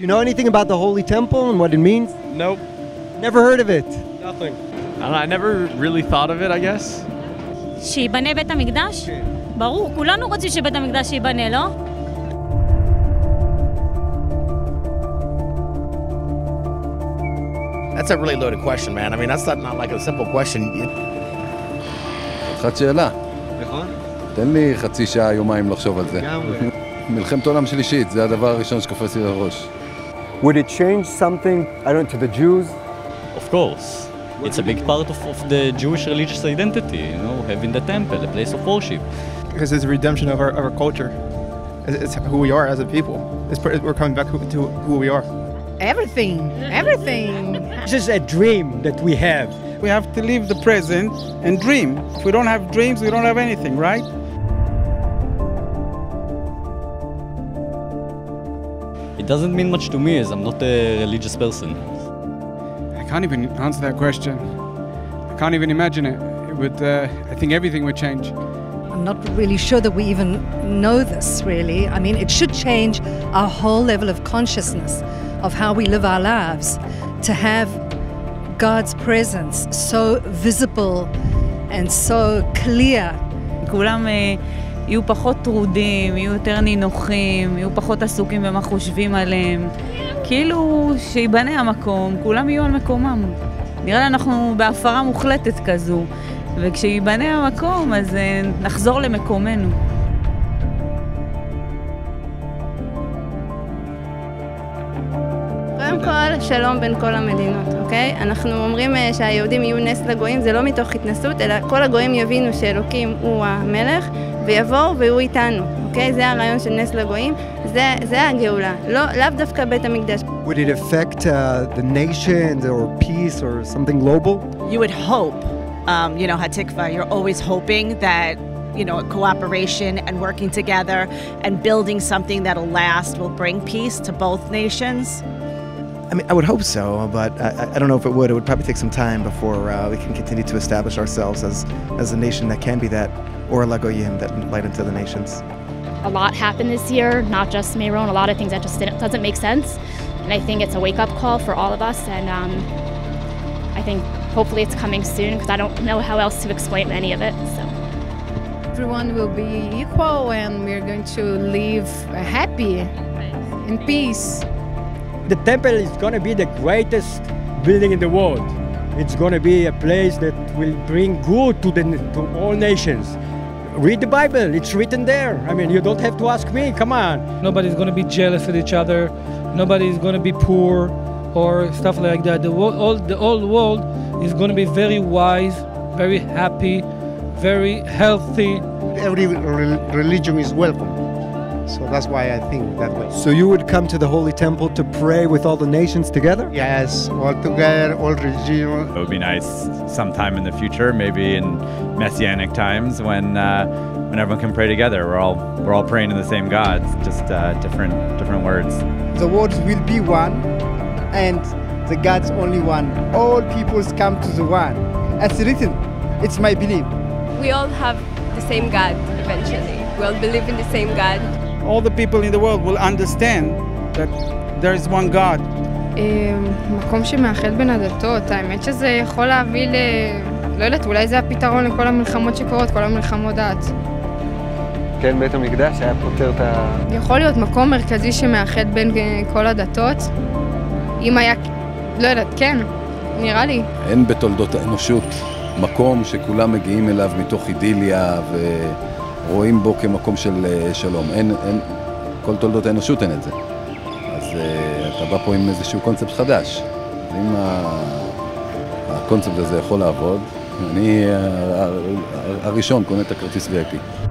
Do you know anything about the Holy Temple and what it means? Nope. Never heard of it? Nothing. I never really thought of it, I guess. שיבנה בית המקדש? ברור, כולנו רוצים שבית המקדש ייבנה, לא? That's a really loaded question, man. I mean, that's not like a simple question. חצי שאלה. נכון? תן לי חצי שעה, יומיים לחשוב על זה. מלחמת עולם שלישית, זה הדבר הראשון שקופץ לי לראש. Would it change something, I don't know, to the Jews? Of course. It's a big part of the Jewish religious identity, you know, having the temple, a place of worship. Because it's a redemption of our culture. It's who we are as a people. We're coming back to who we are. Everything. It's just a dream that we have. We have to live the present and dream. If we don't have dreams, we don't have anything, right? It doesn't mean much to me as I'm not a religious person. I can't even answer that question. I can't even imagine it. It would, I think everything would change. I'm not really sure that we even know this, really. I mean, it should change our whole level of consciousness of how we live our lives. To have God's presence so visible and so clear. כולם יהיו פחות טרודים, יהיו יותר נינוחים, יהיו פחות עסוקים במה חושבים עליהם. כאילו שיבנה המקום, כולם יהיו על מקומם. נראה לי אנחנו בהפרה מוחלטת כזו, וכשיבנה המקום אז נחזור למקומנו. קודם כל, שלום בין כל המדינות, אוקיי? אנחנו אומרים שהיהודים יהיו נס לגויים, זה לא מתוך התנסות, אלא כל הגויים יבינו שאלוקים הוא המלך, ויבואו והוא איתנו, אוקיי? זה הרעיון של נס לגויים, זה הגאולה, לאו דווקא בית המקדש. Would it affect the nation or peace or something global? You would hope, you know, Hatikvah, you're always hoping that, you know, cooperation and working together and building something that'll last will bring peace to both nations. I mean, I would hope so, but I don't know if it would. It would probably take some time before we can continue to establish ourselves as a nation that can be that, or a l'goyim, that light into the nations. A lot happened this year, not just Meron, a lot of things that just doesn't make sense. And I think it's a wake-up call for all of us, and I think hopefully it's coming soon, because I don't know how else to explain any of it. So. Everyone will be equal, and we're going to live happy, in peace. The temple is going to be the greatest building in the world. It's going to be a place that will bring good to all nations. Read the Bible, it's written there. I mean, you don't have to ask me, come on. Nobody's going to be jealous of each other. Nobody's going to be poor or stuff like that. The whole world is going to be very wise, very happy, very healthy. Every religion is welcome. So that's why I think that way. So you would come to the Holy Temple to pray with all the nations together? Yes, all together, all regional. It would be nice sometime in the future, maybe in Messianic times, when everyone can pray together. We're all praying to the same God, just different words. The words will be one, and the God's only one. All peoples come to the one. As written, it's my belief. We all have the same God eventually. We all believe in the same God. All the people in the world will understand that there is one God. מקום שמאחד בין הדתות, האמת שזה יכול להביא ל... לא יודעת, אולי זה הפתרון לכל המלחמות שקורות, כל המלחמות דת. כן, בית המקדש היה פותר את ה... יכול להיות מקום מרכזי שמאחד בין כל הדתות. אם היה... לא יודעת, כן, נראה לי. אין בתולדות האנושות מקום שכולם מגיעים אליו מתוך אידיליה ו... רואים בו כמקום של שלום. אין, כל תולדות האנושות אין את זה. אז אתה בא פה עם איזשהו קונספט חדש. אם הקונספט הזה יכול לעבוד, אני הראשון קונה את הכרטיס VIP.